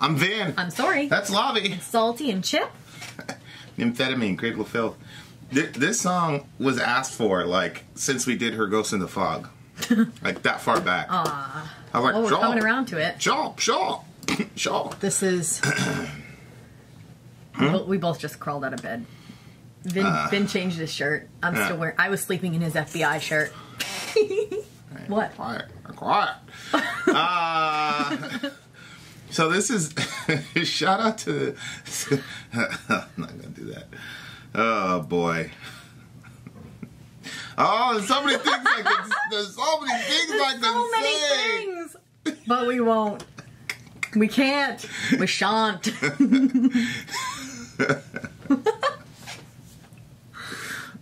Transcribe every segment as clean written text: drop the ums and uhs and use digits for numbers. I'm Van. I'm sorry. That's Lobby. It's Salty and Chip. Nymphetamine, Cradle of Filth. This song was asked for, like, since we did her Ghost in the Fog. Like, that far back. Aww. I was like, well, we're coming around to it. Shaw. This is... We both just crawled out of bed. Vin changed his shirt. I'm still wearing... I was sleeping in his FBI shirt. What? Quiet. So this is... shout out to... I'm not going to do that. Oh, boy. Oh, there's so many things I can... There's so many things I can say. But we won't. We can't. We shan't.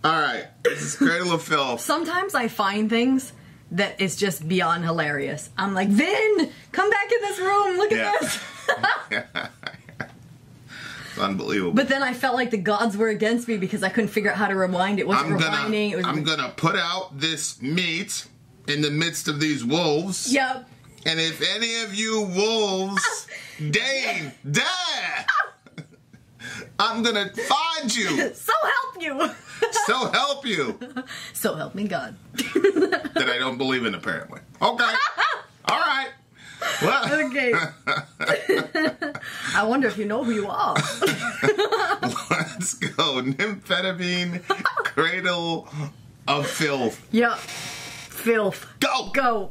Alright. This is Cradle of Filth. Sometimes I find things that is just beyond hilarious. I'm like, Vin, come back in this room. Look at this. It's unbelievable. But then I felt like the gods were against me because I couldn't figure out how to rewind. It wasn't rewinding. I'm going to put out this meat in the midst of these wolves. Yep. And if any of you wolves deign die, I'm gonna find you. So help you. So help you. So help me God. That I don't believe in, apparently. Okay. All right. Well. Okay. I wonder if you know who you are. Let's go. Nymphetamine, Cradle of Filth. Yep. Filth. Go. Go.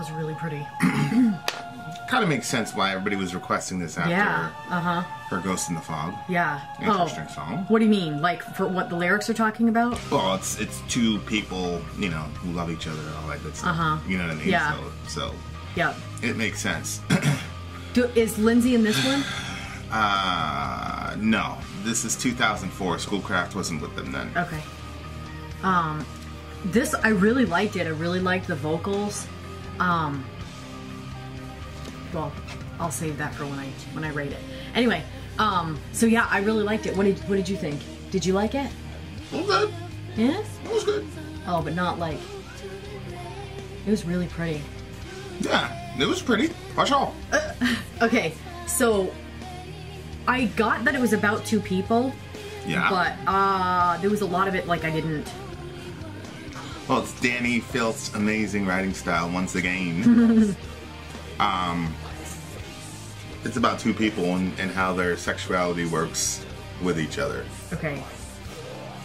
was really pretty. Kind of makes sense why everybody was requesting this after her Ghost in the Fog. Yeah. Interesting song. What do you mean? Like, for what the lyrics are talking about? Well, it's two people, you know, who love each other and all that good stuff. You know what I mean? Yeah. So yeah, it makes sense. Is Lindsay in this one? No. This is 2004. Schoolcraft wasn't with them then. Okay. This, I really liked it. I really liked the vocals. Well, I'll save that for when I rate it. Anyway, so yeah, I really liked it. What did you think? Did you like it? It was good. Yeah? It was good. Oh, but not like... It was really pretty. Yeah, it was pretty. Watch out. Okay, so... I got that it was about two people. Yeah. But there was a lot of it like I didn't... Well, it's Danny Filth's amazing writing style once again. It's about two people and how their sexuality works with each other. Okay.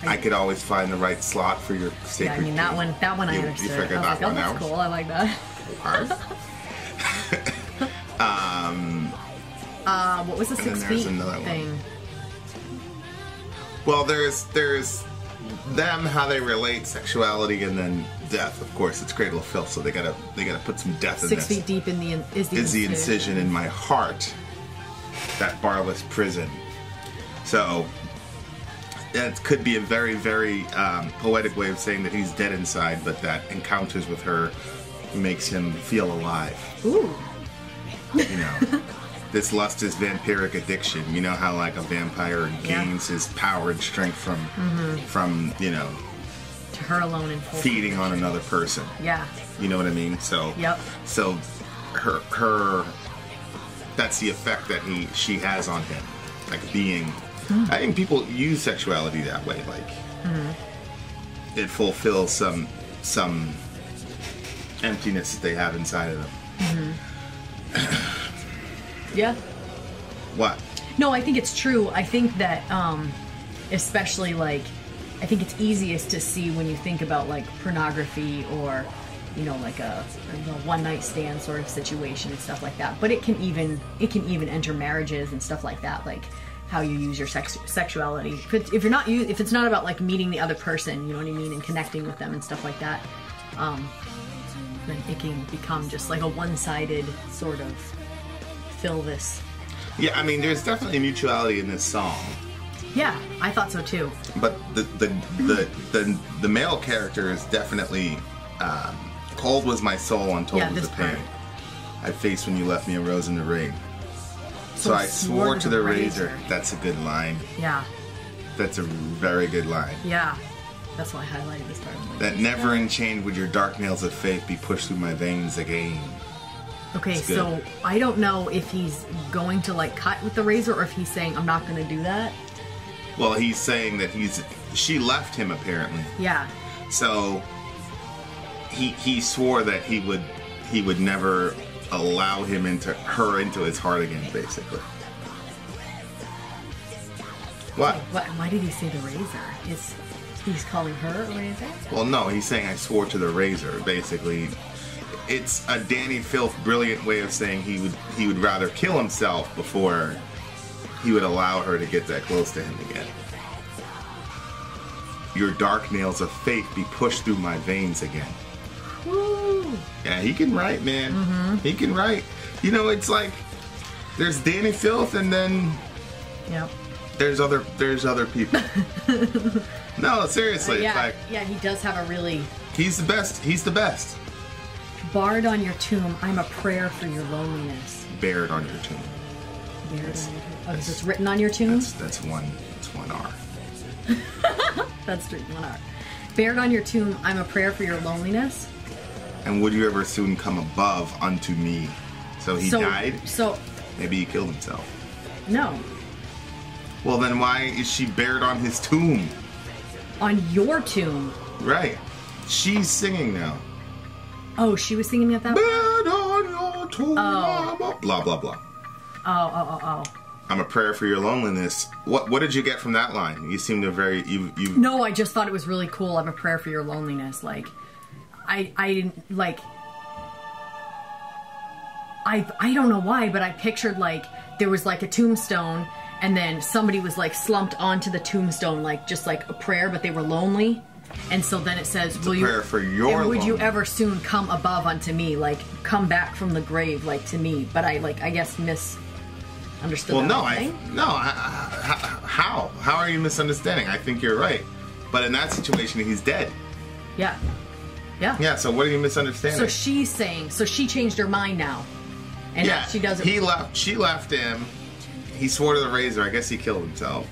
I could always find the right slot for your sacred. Yeah, I mean that one I understood. You figured that one out. That's cool. I like that. What was the 6 feet thing? Well, there's them, how they relate sexuality, and then death. Of course, it's Cradle of Filth, so they gotta put some death in this. 6 feet deep in the is the incision in my heart, that barless prison. So that could be a very, very poetic way of saying that he's dead inside, but that encounters with her makes him feel alive. Ooh, you know. This lust is vampiric addiction. You know how like a vampire gains his power and strength from you know, to her alone and feeding on another person. Yeah. You know what I mean? So so her that's the effect that she has on him. Like being I think people use sexuality that way, like it fulfills some emptiness that they have inside of them. Yeah. What? No, I think it's true. I think that, especially like, I think it's easiest to see when you think about like pornography or, you know, like a one night stand sort of situation and stuff like that. But it can even enter marriages and stuff like that. Like how you use your sexuality. If it's not about like meeting the other person, you know what I mean, and connecting with them and stuff like that. Then it can become just like a one-sided sort of. Yeah, I mean, there's definitely mutuality in this song. Yeah, I thought so too. But the male character is definitely cold was my soul, untold was the pain. I faced when you left me a rose in the rain. So I swore to the razor. That's a good line. Yeah. That's a very good line. Yeah. That's why I highlighted this part. That never enchained would your dark nails of faith be pushed through my veins again. Okay, so I don't know if he's going to like cut with the razor or if he's saying I'm not going to do that. Well, he's saying that she left him apparently. Yeah. So he swore that he would never allow him into his heart again, basically. What? Why did he say the razor? He's calling her a razor? Well, no, he's saying I swore to the razor, basically. It's a Danny Filth brilliant way of saying he would rather kill himself before he would allow her to get that close to him again. Your dark nails of faith be pushed through my veins again. Woo. Yeah, he can write, man. He can write. You know, it's like there's Danny Filth and then there's other people. No, seriously, it's like he does have a really. He's the best. He's the best. Barred on your tomb, I'm a prayer for your loneliness. Bared on your tomb. Bared on your tomb. Oh, is this written on your tomb? That's one R. That's one R. Bared on your tomb, I'm a prayer for your loneliness. And would you ever soon come above unto me? So he died? So maybe he killed himself. No. Well, then why is she bared on his tomb? On your tomb. Right. She's singing now. Oh, she was singing at that one? Oh. Blah, blah, blah. Oh. I'm a prayer for your loneliness. What did you get from that line? You seem to No, I just thought it was really cool. I'm a prayer for your loneliness. Like, I didn't, like, I don't know why, but I pictured like there was like a tombstone and then somebody was like slumped onto the tombstone, like just like a prayer, but they were lonely. And so then it says, will you, for your and would you ever soon come above unto me, like come back from the grave, like to me. But I like, I guess misunderstood. Well, no, how are you misunderstanding? I think you're right. But in that situation, he's dead. Yeah. Yeah. Yeah. So what are you misunderstanding? So she's saying, so she changed her mind now. And yeah, she doesn't. He left, she left him. He swore to the razor. I guess he killed himself.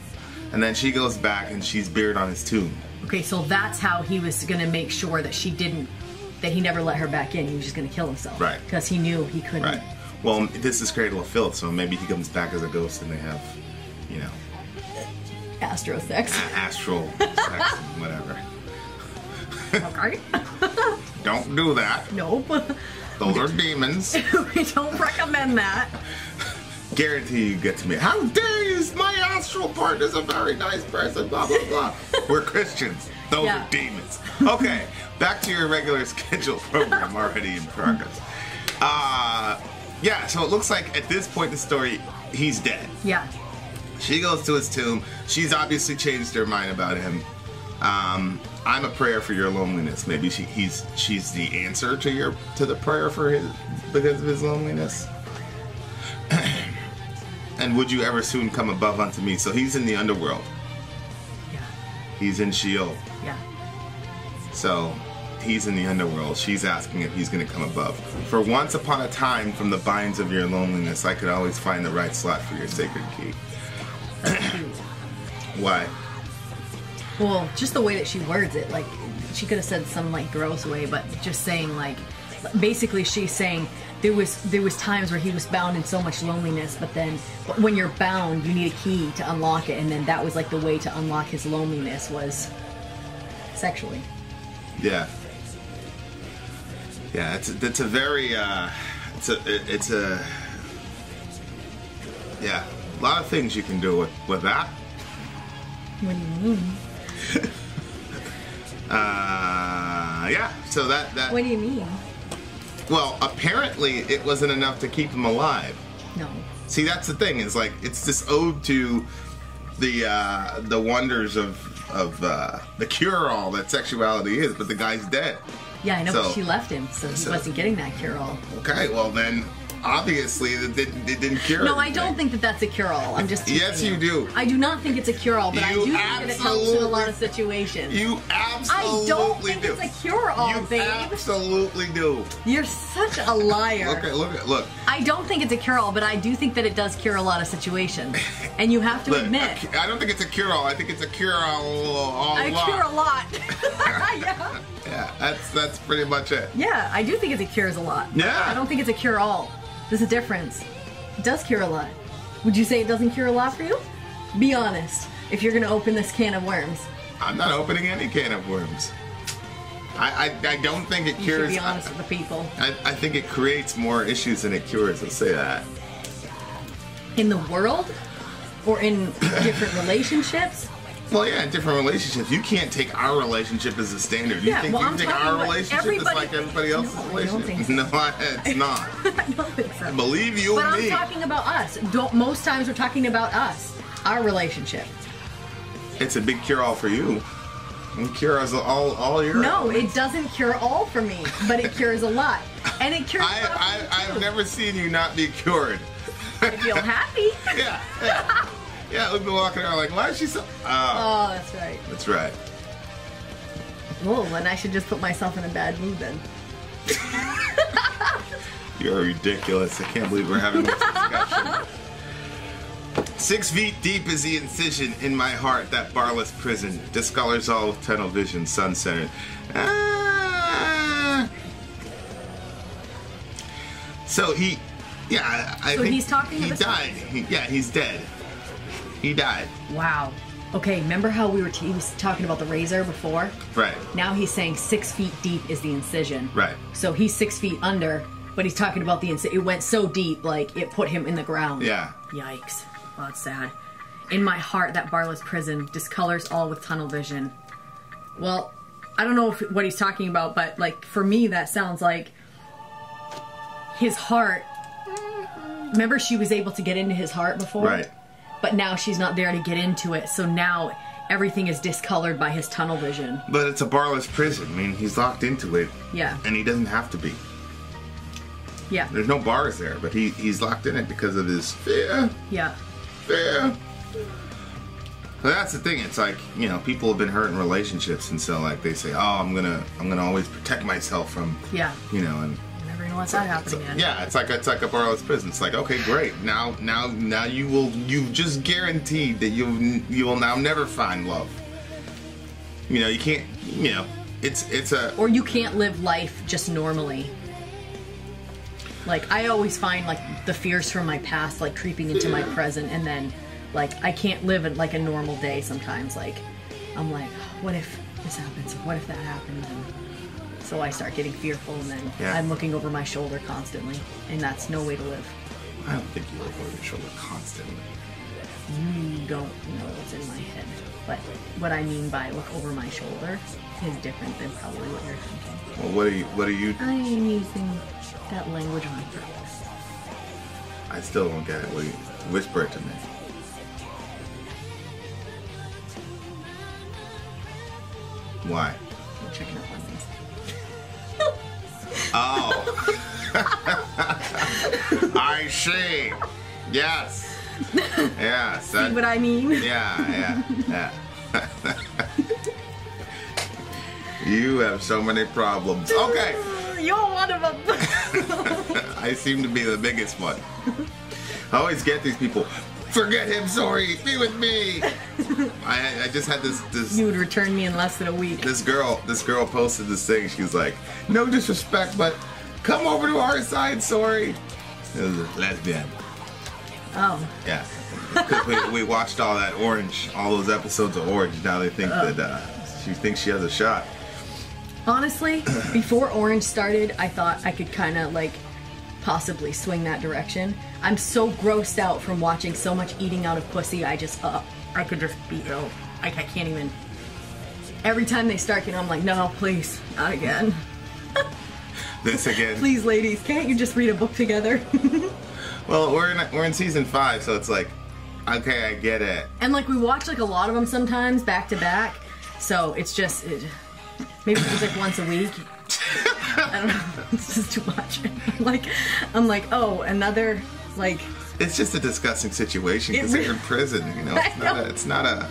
And then she goes back and she's buried on his tomb. Okay, so that's how he was going to make sure that she didn't, that he never let her back in. He was just going to kill himself. Right. Because he knew he couldn't. Right. Well, this is Cradle of Filth, so maybe he comes back as a ghost and they have, you know. Astro sex. Astral sex, whatever. Okay. Don't do that. Nope. Those are demons. We don't recommend that. Guarantee you get to me. How dare you? My astral partner's a very nice person. Blah blah blah. We're Christians. Those are demons. Okay, back to your regular schedule program already in progress. Yeah. So it looks like at this point in the story, he's dead. Yeah. She goes to his tomb. She's obviously changed her mind about him. I'm a prayer for your loneliness. Maybe she's the answer to your the prayer for his because of his loneliness. And would you ever soon come above unto me? So he's in the underworld. Yeah. He's in Sheol. Yeah. So he's in the underworld. She's asking if he's going to come above. For once upon a time, from the binds of your loneliness, I could always find the right slot for your sacred key. Why? Well, just the way that she words it. Like, she could have said some, like, gross way, but just saying, like, basically she's saying there was times where he was bound in so much loneliness, but then when you're bound you need a key to unlock it, and then that was like the way to unlock his loneliness was sexually. Yeah. Yeah, it's a very yeah, a lot of things you can do with that. What do you mean? Yeah, so that what do you mean? Well, apparently it wasn't enough to keep him alive. No. See, that's the thing. It's like it's this ode to the wonders of the cure-all that sexuality is, but the guy's dead. Yeah, I know. So, but she left him, so he wasn't getting that cure-all. Okay, well then, obviously it didn't cure. No, I don't think that that's a cure-all. I'm just. Yes, you do. I do not think it's a cure-all, but I do think that it helps in a lot of situations. You absolutely do. I don't think it's a cure-all, babe. You absolutely do. You're such a liar. Look. I don't think it's a cure-all, but I do think that it does cure a lot of situations. And you have to admit. I don't think it's a cure-all. I think it's a cure-all. I cure a lot. Yeah. Yeah, that's pretty much it. Yeah, I do think it cures a lot. Yeah. I don't think it's a cure-all. There's a difference. It does cure a lot. Would you say it doesn't cure a lot for you? Be honest, if you're going to open this can of worms. I'm not opening any can of worms. I don't think it cures. You should be honest with the people. I think it creates more issues than it cures, let's say that. In the world? Or in different relationships? Well, yeah, in different relationships. You can't take our relationship as a standard. You think you can take our relationship as like everybody else's relationship? No, it's not. I don't think so. Believe you and me. But I'm talking about us. Most times we're talking about us, our relationship. It's a big cure-all for you. It cures all your... No, it doesn't cure all for me, but it cures a lot. And it cures I've never seen you not be cured. I feel happy. Yeah, yeah. Yeah, we've been walking around like, why is she so... Oh, that's right. That's right. Whoa, and I should just put myself in a bad mood then. You're ridiculous. I can't believe we're having this discussion. 6 feet deep is the incision in my heart, that barless prison. Discolors all with tunnel vision, sun-centered. So he... Yeah, I think he's talking he died. Yeah, he's dead. He died. Wow. Okay, remember how he was talking about the razor before? Right. Now he's saying 6 feet deep is the incision. Right. So he's 6 feet under, but he's talking about the incision. It went so deep, like, it put him in the ground. Yeah. Yikes. Well, that's sad. In my heart, that barless prison discolors all with tunnel vision. Well, I don't know what he's talking about, but, like, for me, that sounds like his heart remember she was able to get into his heart before? Right. But now she's not there to get into it, so now everything is discolored by his tunnel vision. But it's a barless prison. I mean, he's locked into it. Yeah. And he doesn't have to be. Yeah. There's no bars there, but he's locked in it because of his fear. Yeah. Fear. That's the thing. It's like, you know, people have been hurt in relationships, and so like they say, oh, I'm gonna always protect myself from. Yeah. You know, and I never even let that happen again. Yeah, it's like a barless prison. It's like, okay, great. Now you've just guaranteed that you will now never find love. You know, you can't. You know, it's a. Or you can't live life just normally. Like I always find like the fears from my past like creeping into my present, and then. Like, I can't live it like a normal day sometimes. Like, I'm like, what if this happens? What if that happens? And so I start getting fearful, and then I'm looking over my shoulder constantly. And that's no way to live. I don't think you look over your shoulder constantly. You don't know what's in my head. But what I mean by look over my shoulder is different than probably what you're thinking. Well, what are you... I am using that language on purpose. I still don't get it. Will you whisper it to me? Why? I'm checking up on these. Oh. I see. Yes. Yes. That, see what I mean? Yeah, yeah, yeah. You have so many problems. Okay. You're one of them. I seem to be the biggest one. I always get these people. Forget him, sorry, be with me. I just had this. You would return me in less than a week. This girl posted this thing. She's like, no disrespect, but come over to our side, sorry. It was a lesbian. Oh. Yeah. Because we watched all that Orange, all those episodes of Orange. Now they think she thinks she has a shot. Honestly, before Orange started, I thought I could kind of like possibly swing that direction. I'm so grossed out from watching so much eating out of pussy, I just, I could just be ill. Like, I can't even. Every time they start, you know, I'm like, no, please, not again. This again. Please, ladies, can't you just read a book together? Well, we're in season 5, so it's like, okay, I get it. And like, we watch like a lot of them sometimes, back to back, so it's just, maybe it's like once a week. I don't know. This is too much. Like, I'm like, oh, another, like... It's just a disgusting situation because they're in prison, you know? It's not a...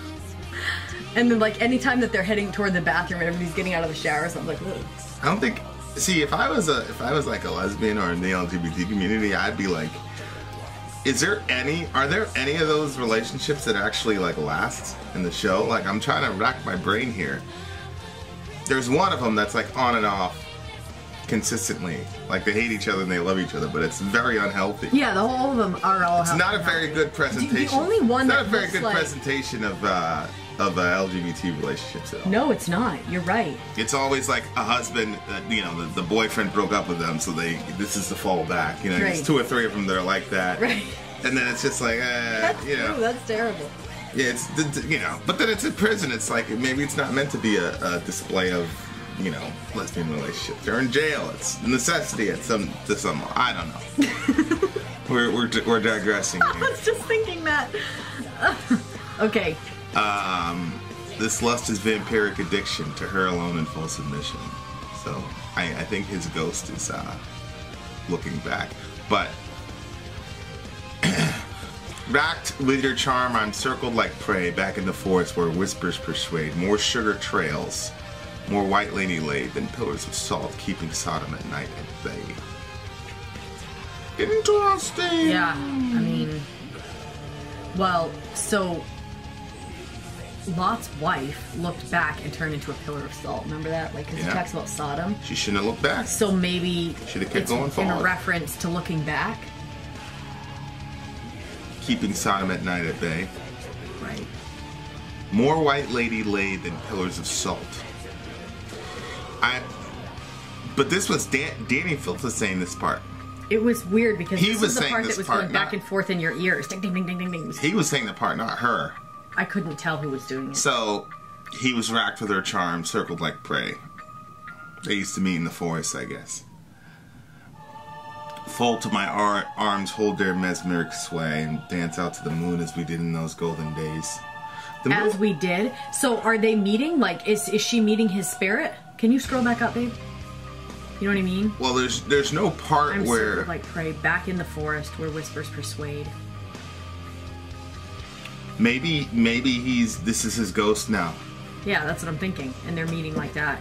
And then, like, anytime that they're heading toward the bathroom and everybody's getting out of the shower, so I'm like, ugh. I don't think... See, if I was like a lesbian or in the LGBT community, I'd be like, are there any of those relationships that actually, like, last in the show? Like, I'm trying to rack my brain here. There's one of them that's, like, on and off. Consistently, like they hate each other and they love each other, but it's very unhealthy. Yeah, the whole of them are all. It's not a very good presentation. The only one that's not a very good presentation of LGBT relationships at all. No, it's not. You're right. It's always like a husband, you know, the boyfriend broke up with them, so this is the fallback. You know, there's 2 or 3 of them that are like that. Right. And then it's just like, you know, that's terrible. Yeah, it's you know, but then it's in prison. It's like maybe it's not meant to be a display of. You know, lesbian relationships. They're in jail. It's a necessity at some. I don't know. we're digressing. Here. I was just thinking that. Okay. This lust is vampiric addiction to her alone in full submission. So I think his ghost is looking back. But racked with your charm, I'm circled like prey back in the forest where whispers persuade. More sugar trails. More white lady laid than pillars of salt, keeping Sodom at night at bay. Interesting. Yeah, I mean, well, so Lot's wife looked back and turned into a pillar of salt. Remember that? Like, because he talks about Sodom. She shouldn't have looked back. So maybe should have kept going forward. In reference to looking back, keeping Sodom at night at bay. Right. More white lady laid than pillars of salt. But this was Danny Filth was saying this part. It was weird because he was the part that was going back and forth in your ears. Ding, ding, ding, ding, ding, ding. He was saying the part, not her. I couldn't tell who was doing it. So he was racked with her charm, circled like prey. They used to meet in the forest, I guess. fall to my arms, hold their mesmeric sway, and dance out to the moon as we did in those golden days. As we did? So are they meeting? Like, is she meeting his spirit? Can you scroll back up, babe? You know what I mean? Well, there's no part I'm where... Sort of like prey back in the forest where whispers persuade. Maybe he's... This is his ghost now. Yeah, that's what I'm thinking. And they're meeting like that.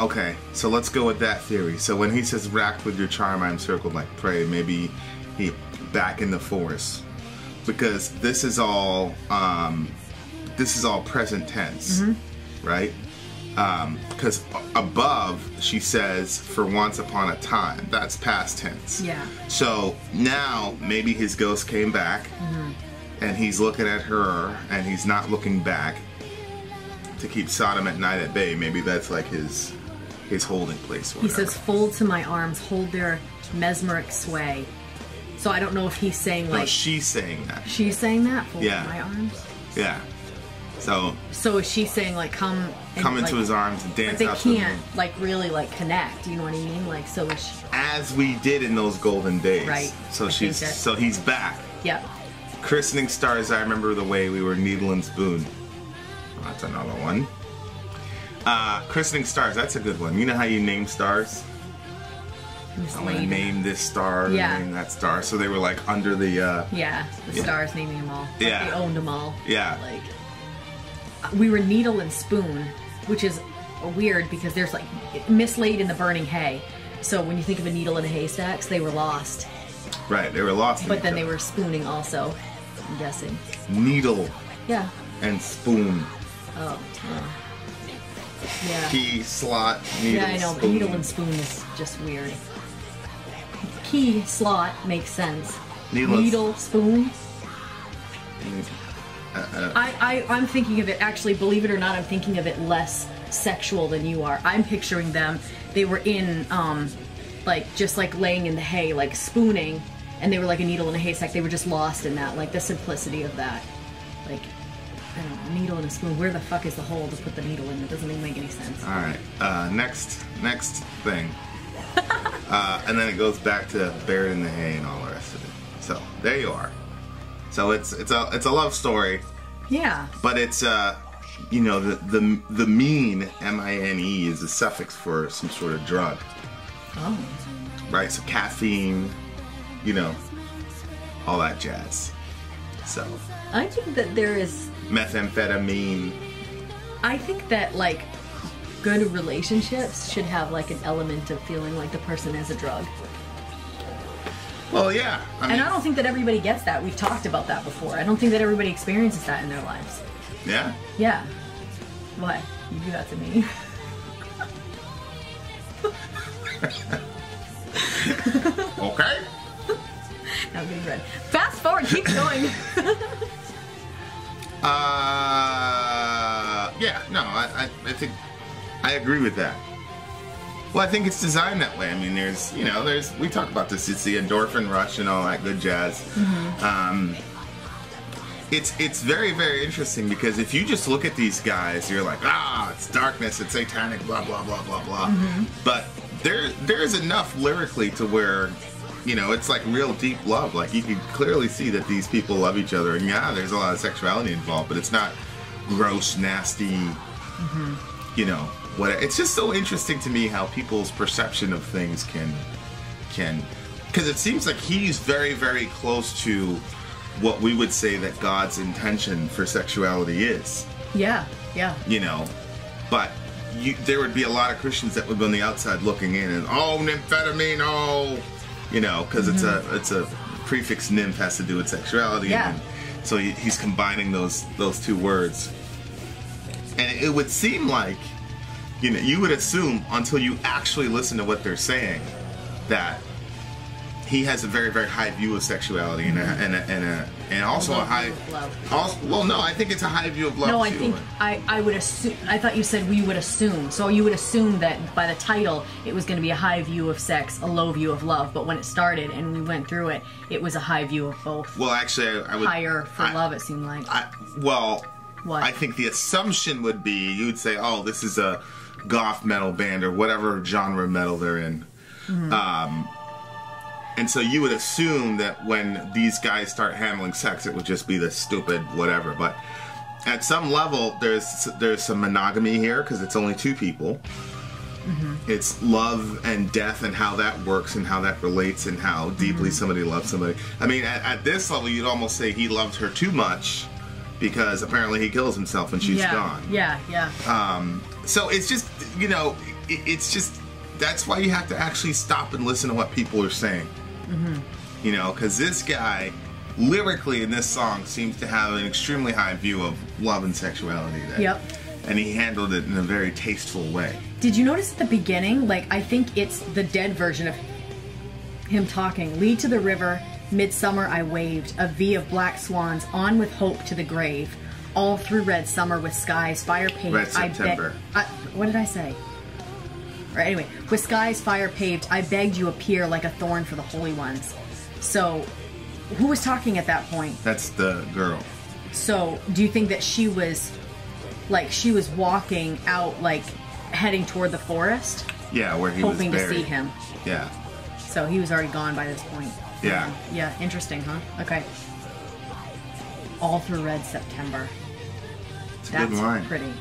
Okay, so let's go with that theory. So when he says, racked with your charm, I'm circled like prey, maybe he back in the forest. Because this is all present tense, mm-hmm. right? Because above, she says, for once upon a time. That's past tense. Yeah. So now, maybe his ghost came back, mm-hmm. and he's looking at her, and he's not looking back to keep Sodom at night at bay. Maybe that's like his holding place. He says, fold to my arms, hold their mesmeric sway. So I don't know if he's saying like... No, she's saying that. She's saying that? Fold yeah. to my arms? Yeah. So is she saying like come... And come into like, his arms and dance out to the moon. They can't like really like connect, you know what I mean? Like so is she... As we did in those golden days. Right. So so he's back. Yep. Christening stars, I remember the way we were needle and spoon. That's another one. Christening stars, that's a good one. You know how you name stars? I want to name this star, yeah. name that star. So they were like under the... yeah, the yeah. stars naming them all. Like yeah. They owned them all. Yeah. Like, we were needle and spoon, which is weird because there's like mislaid in the burning hay. So when you think of a needle in a haystack, they were lost. Right, they were lost. But then they were spooning also, I'm guessing. Needle. Yeah. And spoon. Oh, yeah. Key, slot, needle, yeah, I know, spoon. Needle and spoon is just weird. Key, slot makes sense. Needle spoon? I'm thinking of it, actually, believe it or not, I'm thinking of it less sexual than you are. I'm picturing them, they were in, like, just like laying in the hay, like spooning, and they were like a needle in a haystack. They were just lost in that, like the simplicity of that. Like, I don't know, a needle and a spoon. Where the fuck is the hole to put the needle in? It doesn't even make any sense. All right, next thing. And then it goes back to buried in the hay and all the rest of it. So there you are. So it's a love story. Yeah. But it's you know the mean M-I-N-E is a suffix for some sort of drug. Oh. Right. So caffeine, you know, all that jazz. So. I think that there is methamphetamine. I think that like good relationships should have like an element of feeling like the person is a drug. Well, yeah. I mean, I don't think that everybody gets that. We've talked about that before. I don't think that everybody experiences that in their lives. Yeah? Yeah. What? You do that to me. Okay. Now I'm getting red. Fast forward, keep going. Yeah, no, I think I agree with that. Well, I think it's designed that way. I mean, there's, you know, we talk about this. It's the endorphin rush and all that good jazz. Mm-hmm. It's very, very interesting because if you just look at these guys, you're like, ah, it's darkness, it's satanic, blah, blah, blah, blah, blah. Mm-hmm. But there's enough lyrically to where... You know, it's like real deep love. Like, you can clearly see that these people love each other. And yeah, there's a lot of sexuality involved, but it's not gross, nasty, mm-hmm. you know, whatever. It's just so interesting to me how people's perception of things can, because it seems like he's very, very close to what we would say that God's intention for sexuality is. Yeah, yeah. You know, but... there would be a lot of Christians that would be on the outside looking in and, oh, nymphetamine, oh... You know, because mm-hmm. it's a prefix nymph has to do with sexuality. Yeah. And so he's combining those two words. And it would seem like, you know, you would assume until you actually listen to what they're saying that he has a very, very high view of sexuality mm-hmm. and also a high... Love. Also, well, no, I think it's a high view of love, no, too. I think I would assume... I thought you said we would assume. So you would assume that by the title, it was going to be a high view of sex, a low view of love. But when it started and we went through it, it was a high view of both. Well, actually, I would... Higher for love, it seemed like. Well, what? I think the assumption would be, you would say, oh, this is a goth metal band or whatever genre metal they're in. Mm-hmm. And so you would assume that when these guys start handling sex, it would just be this stupid whatever. But at some level, there's some monogamy here because it's only two people. Mm-hmm. It's love and death and how that works and how that relates and how deeply mm-hmm. somebody loves somebody. I mean, at this level, you'd almost say he loved her too much because apparently he kills himself and she's gone. Yeah, yeah. So it's just, you know, it's just, that's why you have to actually stop and listen to what people are saying. Mm-hmm. You know, because this guy, lyrically in this song, seems to have an extremely high view of love and sexuality there. Yep. And he handled it in a very tasteful way. Did you notice at the beginning, like, I think it's the dead version of him talking. Lead to the river, midsummer I waved, a V of black swans, on with hope to the grave. All through red summer with skies, fire paved. Red September. What did I say? Or anyway, with skies, fire paved, I begged you appear like a thorn for the holy ones. So, who was talking at that point? That's the girl. So, do you think that she was... like she was walking out, like heading toward the forest. Yeah, where he was buried. Hoping to see him. Yeah. So he was already gone by this point. Yeah. Yeah. Interesting, huh? Okay. All through red September. It's a good line. That's pretty.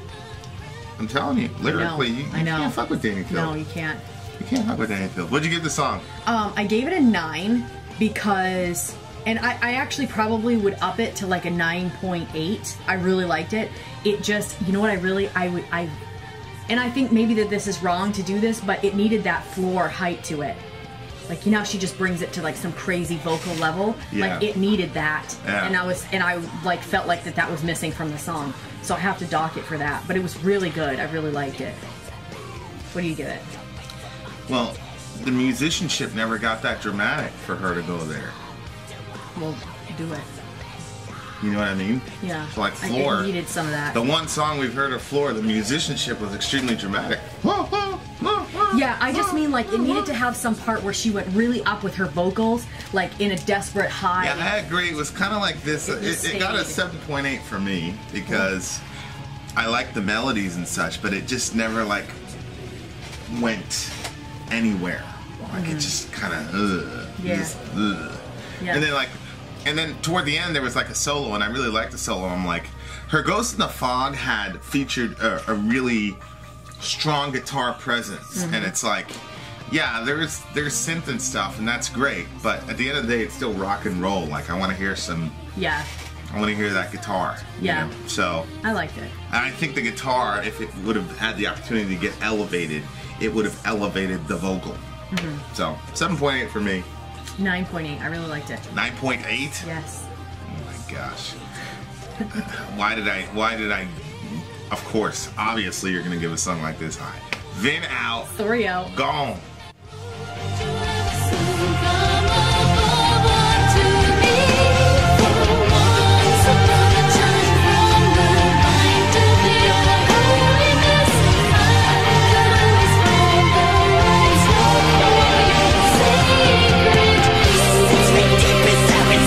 I'm telling you, lyrically, you can't fuck with Danny Filth. No, you can't. You can't fuck with Danny Filth. What'd you give the song? I gave it a 9 because. And I actually probably would up it to like a 9.8. I really liked it. It just, you know what, and I think maybe that this is wrong to do this, but it needed that floor height to it. Like, you know, she just brings it to like some crazy vocal level. Yeah. Like it needed that. Yeah. And I like felt like that was missing from the song. So I have to dock it for that. But it was really good. I really liked it. What do you give it? Well, the musicianship never got that dramatic for her to go there. We'll do it. You know what I mean? Yeah. So like Floor. I needed some of that. The one song we've heard of Floor, the musicianship was extremely dramatic. Yeah, I just mean like it needed to have some part where she went really up with her vocals, like in a desperate high. Yeah, I agree. It was kind of like this. It got a 7.8 for me because I like the melodies and such, but it just never like went anywhere. Like it just kind of And then like. And then toward the end, there was like a solo, and I really liked the solo. I'm like, her Ghost in the Fog had featured a really strong guitar presence, and it's like, yeah, there's synth and stuff, and that's great. But at the end of the day, it's still rock and roll. Like I want to hear some. Yeah. I want to hear that guitar. Yeah. You know? So. I liked it. And I think the guitar, if it would have had the opportunity to get elevated, it would have elevated the vocal. So 7.8 for me. 9.8. I really liked it. 9.8? Yes. Oh my gosh. Why did I? Of course, obviously, you're gonna give a song like this high. Then out. 3 out. Gone.